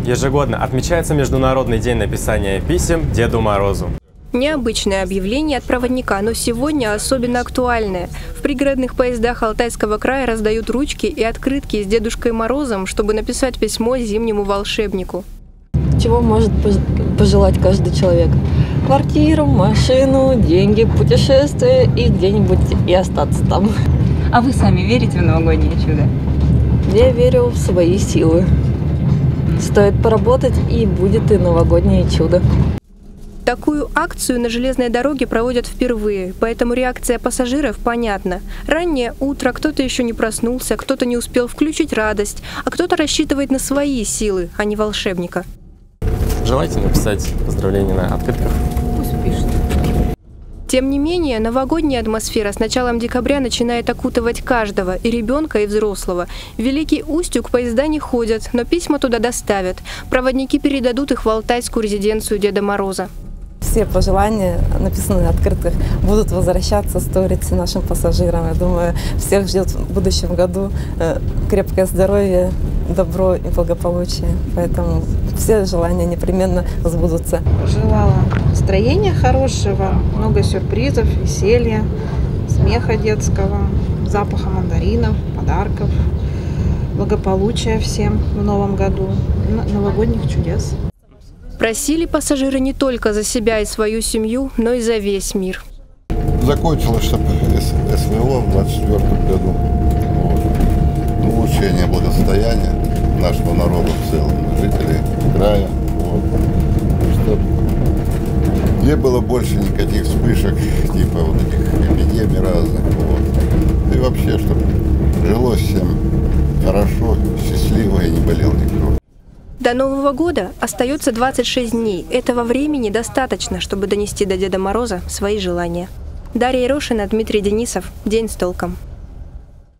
Ежегодно отмечается Международный день написания писем Деду Морозу. Необычное объявление от проводника, но сегодня особенно актуальное. В пригородных поездах Алтайского края раздают ручки и открытки с Дедушкой Морозом, чтобы написать письмо Зимнему Волшебнику. Чего может пожелать каждый человек? Квартиру, машину, деньги, путешествие и где-нибудь и остаться там. А вы сами верите в новогоднее чудо? Я верю в свои силы. Стоит поработать, и будет и новогоднее чудо. Такую акцию на железной дороге проводят впервые, поэтому реакция пассажиров понятна. Раннее утро, кто-то еще не проснулся, кто-то не успел включить радость, а кто-то рассчитывает на свои силы, а не волшебника. Желаете написать поздравления на открытках? Пусть пишут. Тем не менее, новогодняя атмосфера с началом декабря начинает окутывать каждого, и ребенка, и взрослого. В Великий Устюг поезда не ходят, но письма туда доставят. Проводники передадут их в Алтайскую резиденцию Деда Мороза. Все пожелания, написанные на открытках, будут возвращаться, сториться нашим пассажирам. Я думаю, всех ждет в будущем году крепкое здоровье, добро и благополучие. Поэтому все желания непременно сбудутся. Желала настроения хорошего, много сюрпризов, веселья, смеха детского, запаха мандаринов, подарков, благополучия всем в новом году, новогодних чудес. Просили пассажиры не только за себя и свою семью, но и за весь мир. Закончилось, чтобы СВО в 24 году. Вот. Улучшение благосостояния нашего народа в целом, жителей края. Вот. Чтобы не было больше никаких вспышек, типа вот этих эпидемий разных. Вот. И вообще, чтобы жилось всем хорошо, счастливо и не болел никто. До Нового года остается 26 дней. Этого времени достаточно, чтобы донести до Деда Мороза свои желания. Дарья Рожина, Дмитрий Денисов. День с толком.